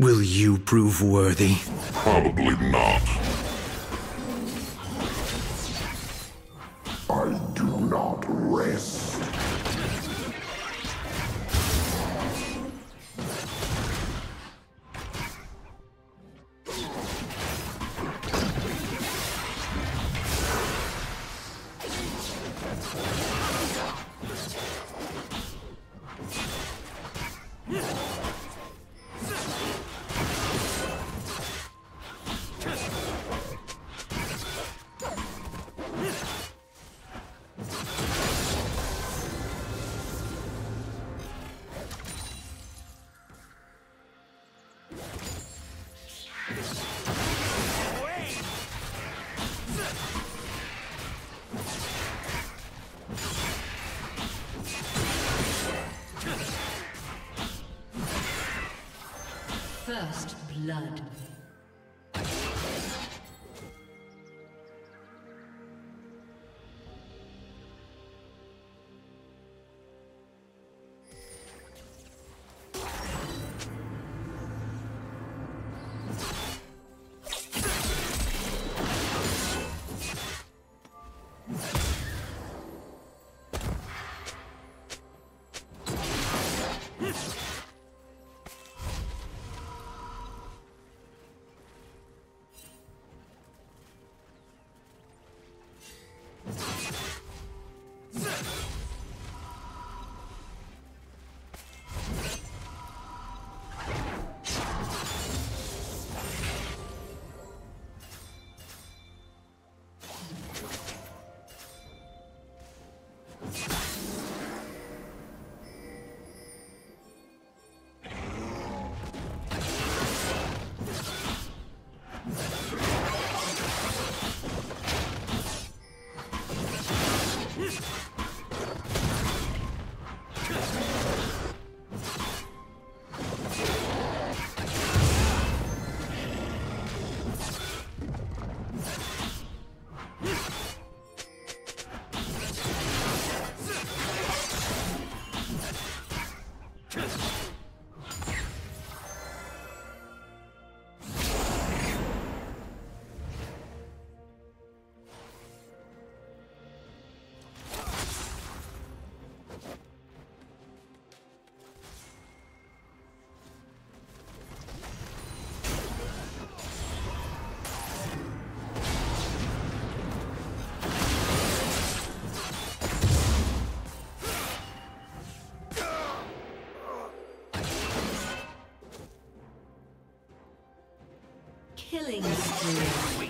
Will you prove worthy? Probably not. I do not rest. First blood. Killing spree.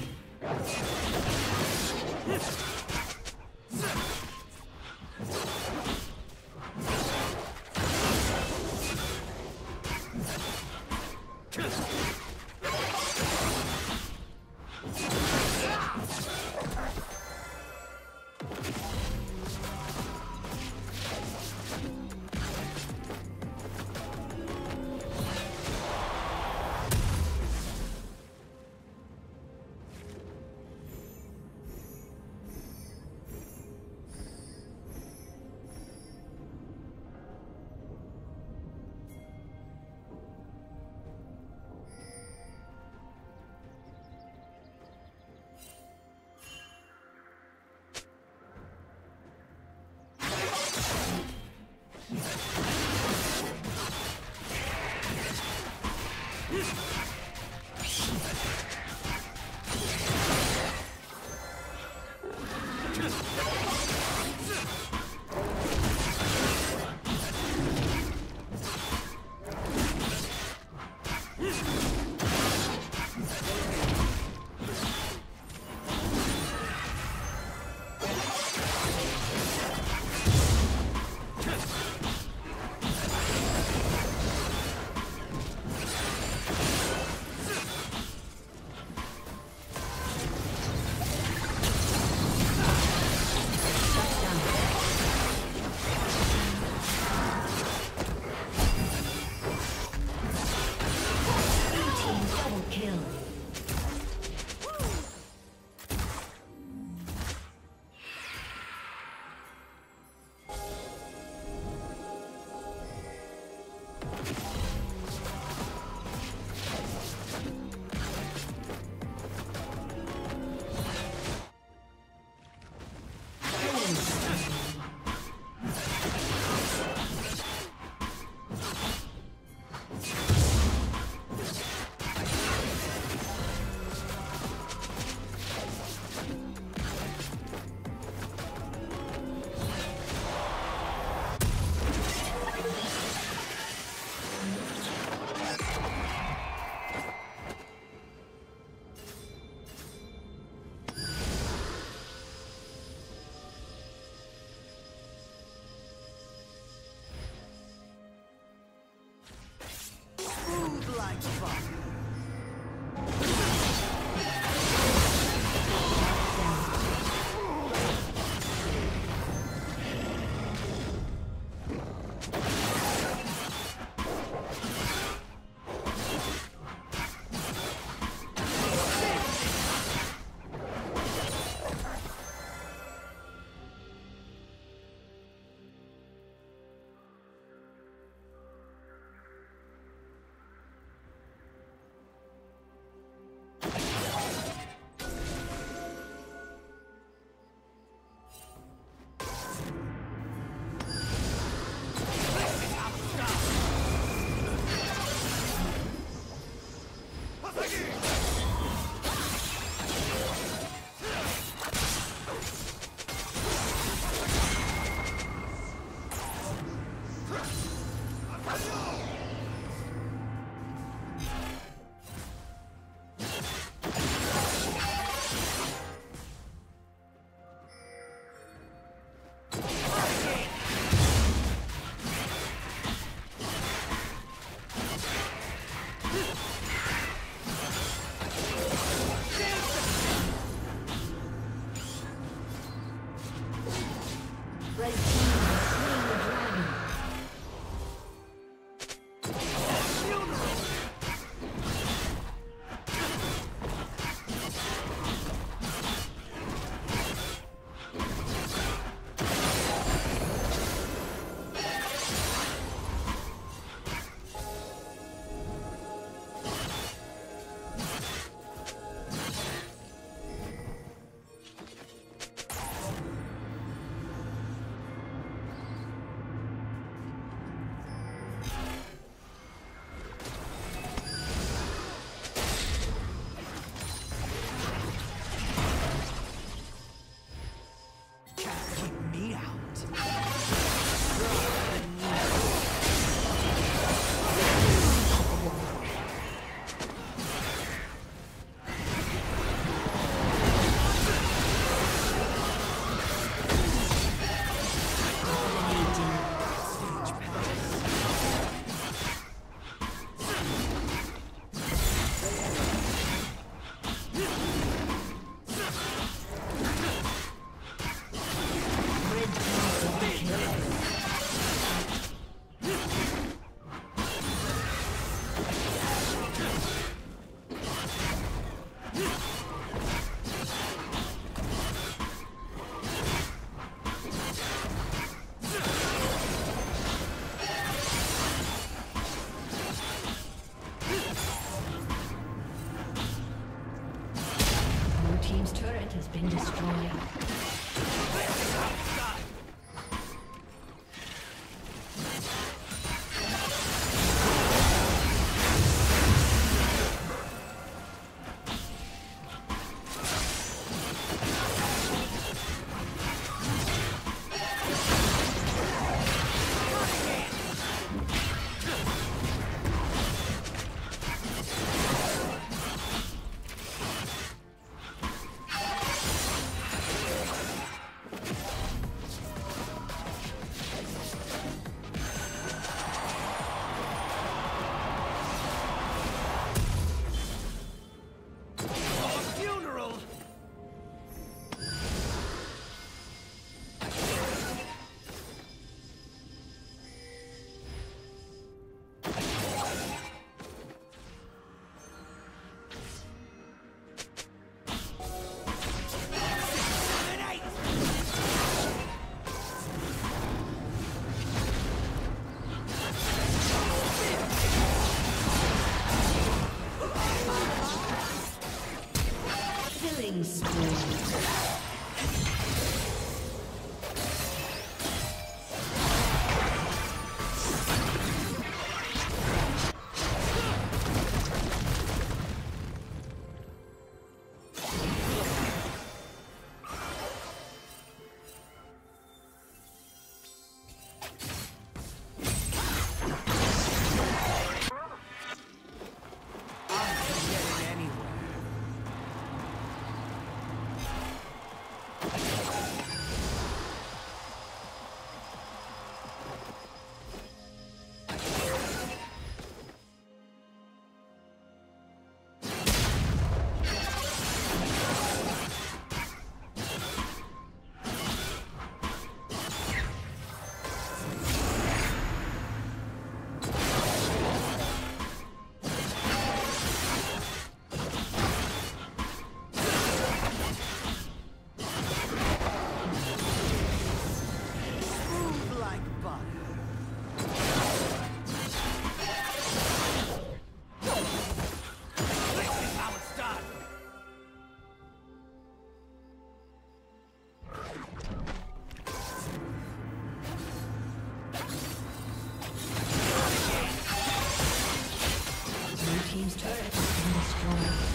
team's turret has been destroyed.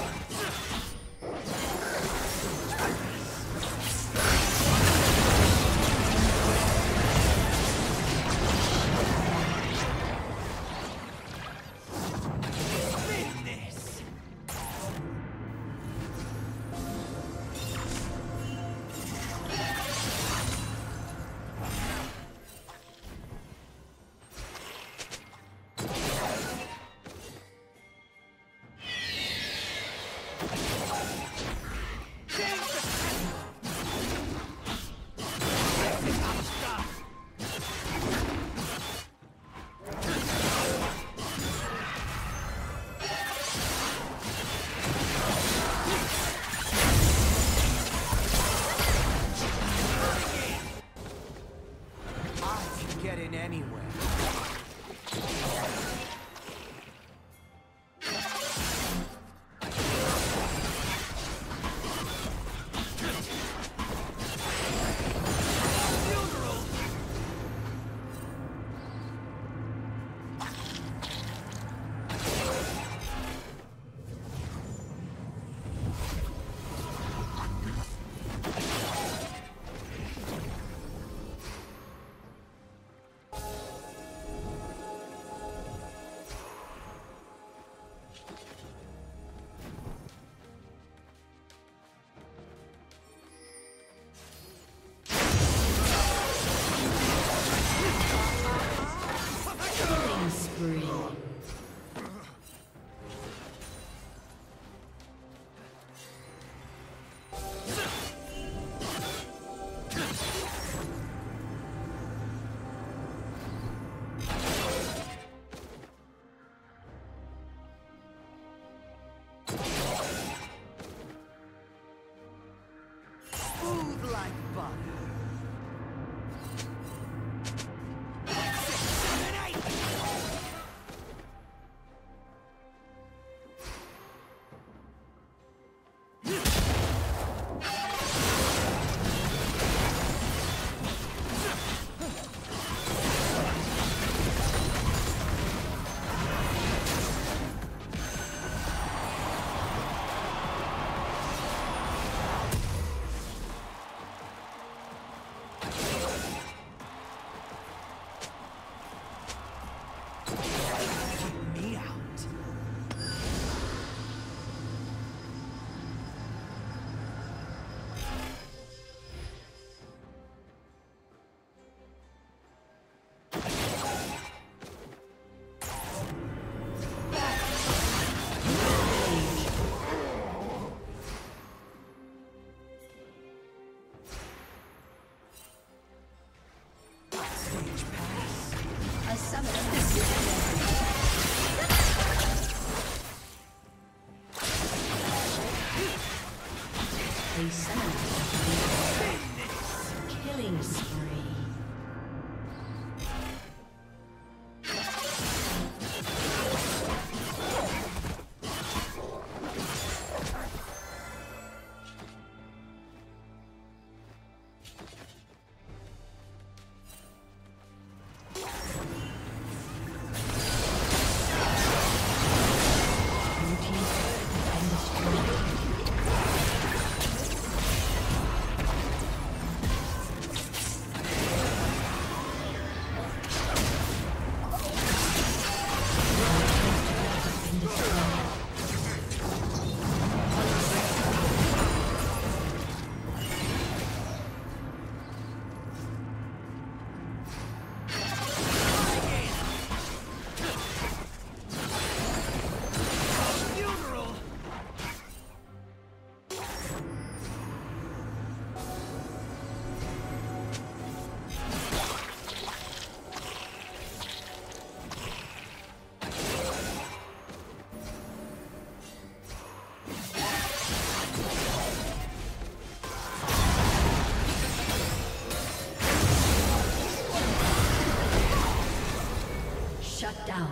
Shut down.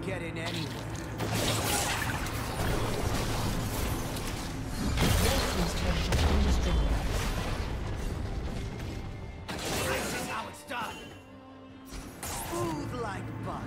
not getting anywhere. This is how it's done. Smooth like butter.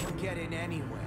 Been getting anywhere.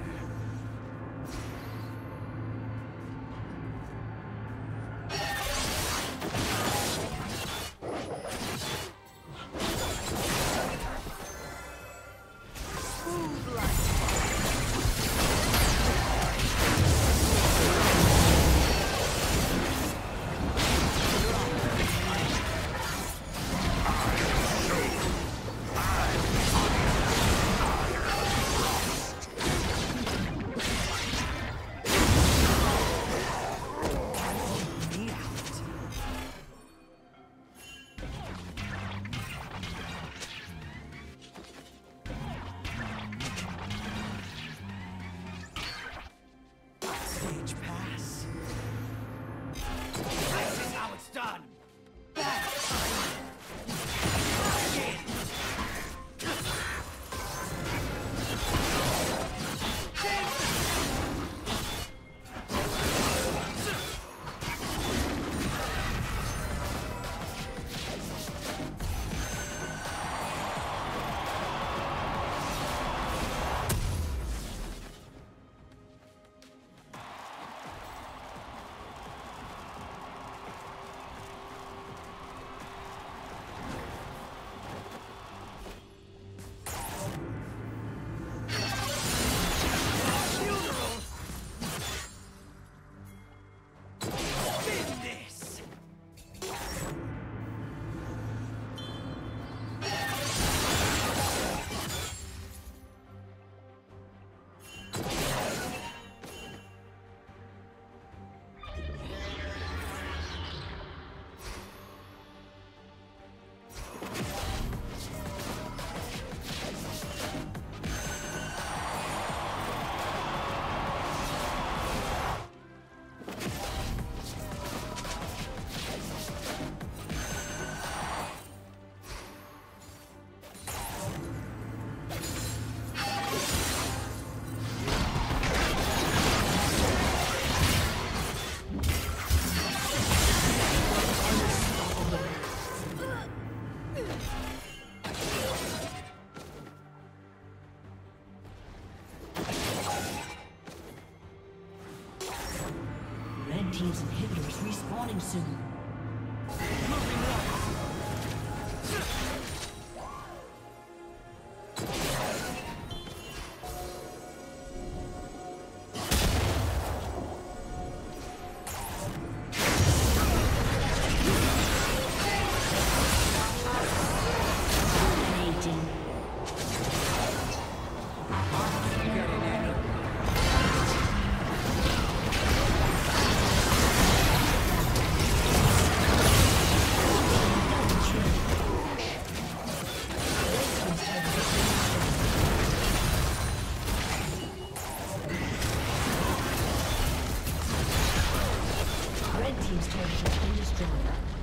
Inhibitors respawning soon. Team's turret has been destroyed.